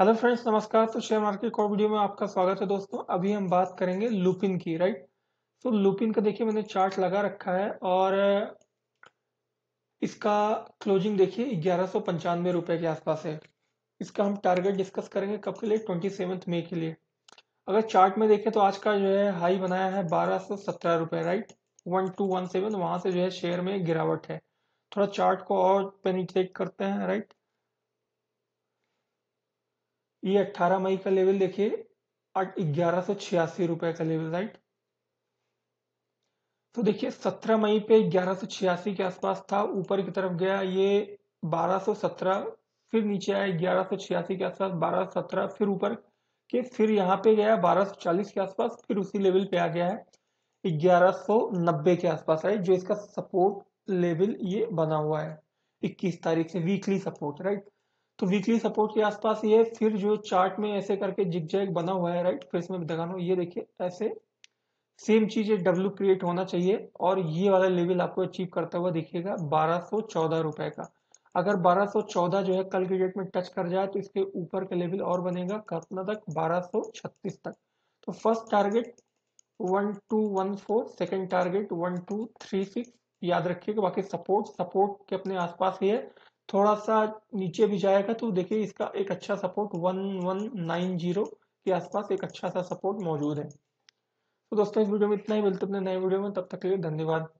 Hello friends, नमस्कार। तो share market core video में आपका स्वागत है दोस्तों। अभी हम बात करेंगे लुपिन की, राइट। तो लुपिन का देखिए मैंने चार्ट लगा रखा है और इसका क्लोजिंग देखिए 1195 रुपए के आसपास है। इसका हम टारगेट डिस्कस करेंगे कब के लिए, 27 मई के लिए। अगर चार्ट में देखें तो आज का जो है हाई बनाया है 1217 रुपये, राइट, 1217। वहाँ से जो है शेयर में गिरावट है। थोड़ा चार्ट को और पेनिट्रेट करते हैं, राइट। ये 18 मई का लेवल देखिए 1186 रुपए का लेवल, राइट। तो देखिए 17 मई पे 1186 के आसपास था, ऊपर की तरफ गया ये 1217, फिर नीचे आया 1186 के आसपास 1217, फिर ऊपर के, फिर यहाँ पे गया 1240 के आसपास, फिर उसी लेवल पे आ गया है 1190 के आसपास, राइट, जो इसका सपोर्ट लेवल ये बना हुआ है 21 तारीख से, वीकली सपोर्ट, राइट। तो वीकली सपोर्ट के आसपास ये फिर जो चार्ट में ऐसे करके जिगजैग बना हुआ है, राइट। फिर इसमें दिखाना हो, ये देखिए ऐसे सेम चीज डब्ल्यू क्रिएट होना चाहिए और ये वाला लेवल आपको अचीव करता हुआ दिखेगा 1214 रुपए का। अगर 1214 जो है कल की डेट में टच कर जाए तो इसके ऊपर का लेवल और बनेगा कितना तक, 1236 तक। तो फर्स्ट टारगेट 1214, सेकेंड टारगेट 1236, याद रखिएगा। बाकी सपोर्ट के अपने आसपास ही है, थोड़ा सा नीचे भी जाएगा तो देखिए इसका एक अच्छा सपोर्ट 1190 के आसपास एक अच्छा सा सपोर्ट मौजूद है। तो दोस्तों इस वीडियो में इतना ही, मिलते हैं अपने नए वीडियो में, तब तक के लिए धन्यवाद।